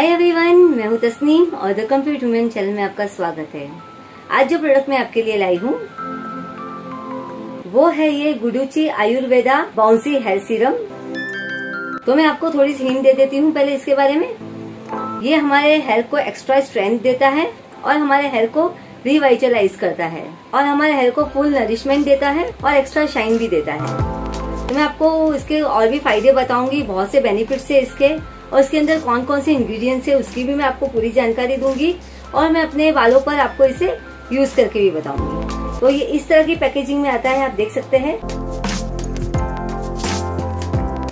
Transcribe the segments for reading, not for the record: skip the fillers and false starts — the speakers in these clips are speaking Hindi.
हाय एवरीवन, मैं हूं तस्नीम और द कंप्लीट वुमेन चैनल में आपका स्वागत है। आज जो प्रोडक्ट मैं आपके लिए लाई हूं वो है ये Guduchi Ayurveda bouncy hair serum. तो मैं आपको थोड़ी सी हिंट दे देती हूं पहले इसके बारे में। ये हमारे हेयर को एक्स्ट्रा स्ट्रेंथ देता है और हमारे हेयर को रिवाइटलाइज करता है और हमारे हेयर को फुल नरिशमेंट देता है और एक्स्ट्रा शाइन भी देता है। तो मैं आपको इसके और भी फायदे बताऊंगी, बहुत से बेनिफिट्स है इसके और इसके अंदर कौन कौन से इंग्रेडिएंट्स है उसकी भी मैं आपको पूरी जानकारी दूंगी और मैं अपने बालों पर आपको इसे यूज करके भी बताऊंगी। तो ये इस तरह की पैकेजिंग में आता है, आप देख सकते हैं,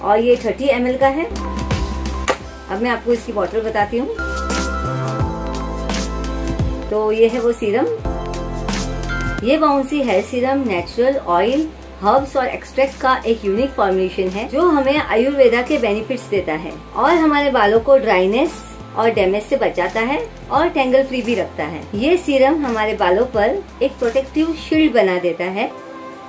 और ये 30 ml का है। अब मैं आपको इसकी बॉटल बताती हूँ। तो ये है वो सीरम, ये bouncy hair serum natural oil, herbs और एक्सट्रैक्ट का एक यूनिक फॉर्मुलेशन है जो हमें आयुर्वेदा के बेनिफिट्स देता है और हमारे बालों को ड्राइनेस और डैमेज से बचाता है और टैंगल फ्री भी रखता है। ये सीरम हमारे बालों पर एक प्रोटेक्टिव शील्ड बना देता है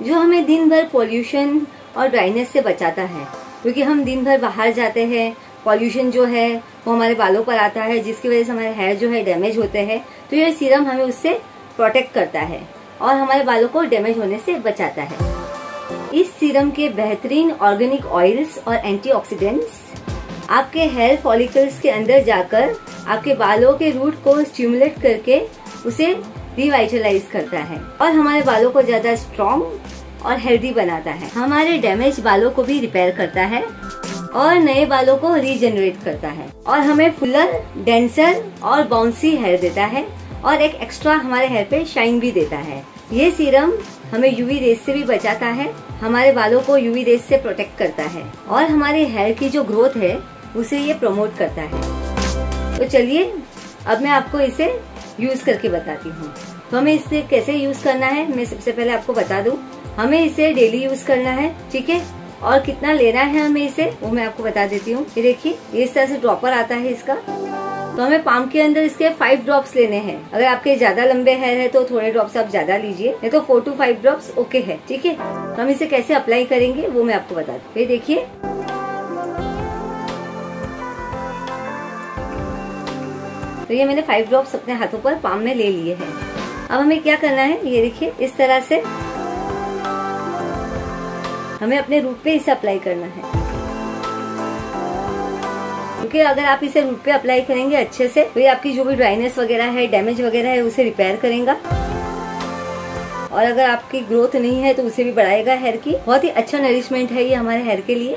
जो हमें दिन भर पॉल्यूशन और ड्राइनेस से बचाता है, क्योंकि हम दिन भर बाहर जाते हैं, पॉल्यूशन जो है वो हमारे बालों पर आता है जिसकी वजह से हमारे हेयर जो है डैमेज होते हैं। तो ये सीरम हमें उससे प्रोटेक्ट करता है और हमारे बालों को डैमेज होने से बचाता है। इस सीरम के बेहतरीन ऑर्गेनिक ऑयल्स और एंटीऑक्सीडेंट्स आपके हेयर फॉलिकल्स के अंदर जाकर आपके बालों के रूट को स्टिमुलेट करके उसे रिवाइटलाइज करता है और हमारे बालों को ज्यादा स्ट्रॉन्ग और हेल्दी बनाता है। हमारे डैमेज बालों को भी रिपेयर करता है और नए बालों को रीजनरेट करता है और हमें फुलर, डेंसर और बाउंसी हेयर देता है और एक एक्स्ट्रा हमारे हेयर पे शाइन भी देता है। ये सीरम हमें यूवी रेज से भी बचाता है, हमारे बालों को यूवी रेज से प्रोटेक्ट करता है और हमारे हेयर की जो ग्रोथ है उसे ये प्रमोट करता है। तो चलिए अब मैं आपको इसे यूज करके बताती हूँ। तो हमें इसे कैसे यूज करना है मैं सबसे पहले आपको बता दूँ। हमें इसे डेली यूज करना है, ठीक है, और कितना लेना है हमें इसे वो मैं आपको बता देती हूँ। ये देखिए, इस तरह से ड्रॉपर आता है इसका। तो हमें पाम के अंदर इसके 5 ड्रॉप्स लेने हैं। अगर आपके ज्यादा लंबे हेयर है तो थोड़े ड्रॉप्स आप ज्यादा लीजिए, नहीं तो 4 to 5 ड्रॉप्स ओके है, ठीक है। तो हम इसे कैसे अप्लाई करेंगे वो मैं आपको बता दूं। ये देखिए, तो ये मैंने 5 ड्रॉप्स अपने हाथों पर पाम में ले लिए हैं। अब हमें क्या करना है, ये देखिए, इस तरह से हमें अपने रूट पे इसे अप्लाई करना है, क्योंकि अगर आप इसे रूट पे अप्लाई करेंगे अच्छे से तो ये आपकी जो भी ड्राइनेस वगैरह है, डैमेज वगैरह है उसे रिपेयर करेगा और अगर आपकी ग्रोथ नहीं है तो उसे भी बढ़ाएगा। हेयर की बहुत ही अच्छा नरिशमेंट है ये हमारे हेयर के लिए।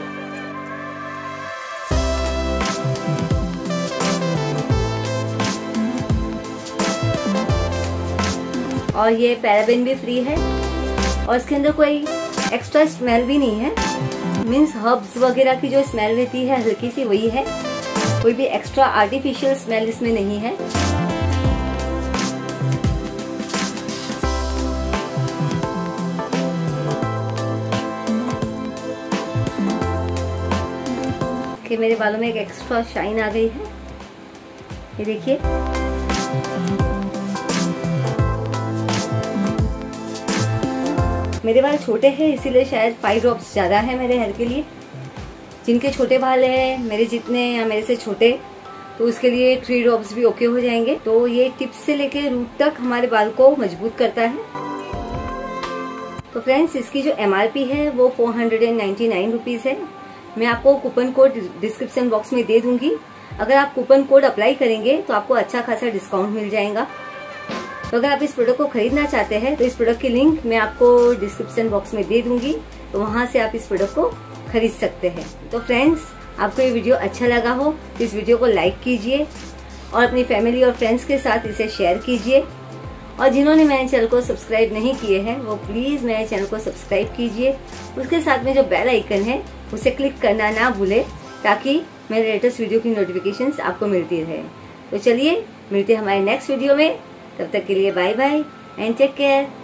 और ये पैराबेन भी फ्री है और इसके अंदर कोई एक्स्ट्रा स्मेल भी नहीं है, मीन्स हर्ब्स वगैरह की जो स्मेल रहती है हल्की सी वही है, कोई भी एक्स्ट्रा आर्टिफिशियल स्मेल इसमें नहीं है। कि मेरे बालों में एक एक्स्ट्रा शाइन आ गई है, ये देखिए। मेरे बाल छोटे हैं इसीलिए शायद 5 ड्रॉप्स ज्यादा है मेरे हेयर के लिए। जिनके छोटे बाल है मेरे जितने या मेरे से छोटे तो उसके लिए 3 ड्रॉप्स भी ओके हो जाएंगे। तो ये टिप्स से लेके रूट तक हमारे बाल को मजबूत करता है। तो फ्रेंड्स, इसकी जो MRP है वो 499 रुपीज है। मैं आपको कूपन कोड डिस्क्रिप्शन बॉक्स में दे दूंगी। अगर आप कूपन कोड अप्लाई करेंगे तो आपको अच्छा खासा डिस्काउंट मिल जाएगा। तो अगर आप इस प्रोडक्ट को खरीदना चाहते हैं तो इस प्रोडक्ट की लिंक मैं आपको डिस्क्रिप्शन बॉक्स में दे दूंगी, तो वहाँ से आप इस प्रोडक्ट को खरीद सकते हैं। तो फ्रेंड्स, आपको ये वीडियो अच्छा लगा हो तो इस वीडियो को लाइक कीजिए और अपनी फैमिली और फ्रेंड्स के साथ इसे शेयर कीजिए। और जिन्होंने मेरे चैनल को सब्सक्राइब नहीं किए हैं वो प्लीज़ मेरे चैनल को सब्सक्राइब कीजिए। उसके साथ में जो बेल आइकन है उसे क्लिक करना ना भूलें ताकि मेरे लेटेस्ट वीडियो की नोटिफिकेशंस आपको मिलती रहे। तो चलिए मिलते हैं हमारे नेक्स्ट वीडियो में, तब तक के लिए bye bye and take care.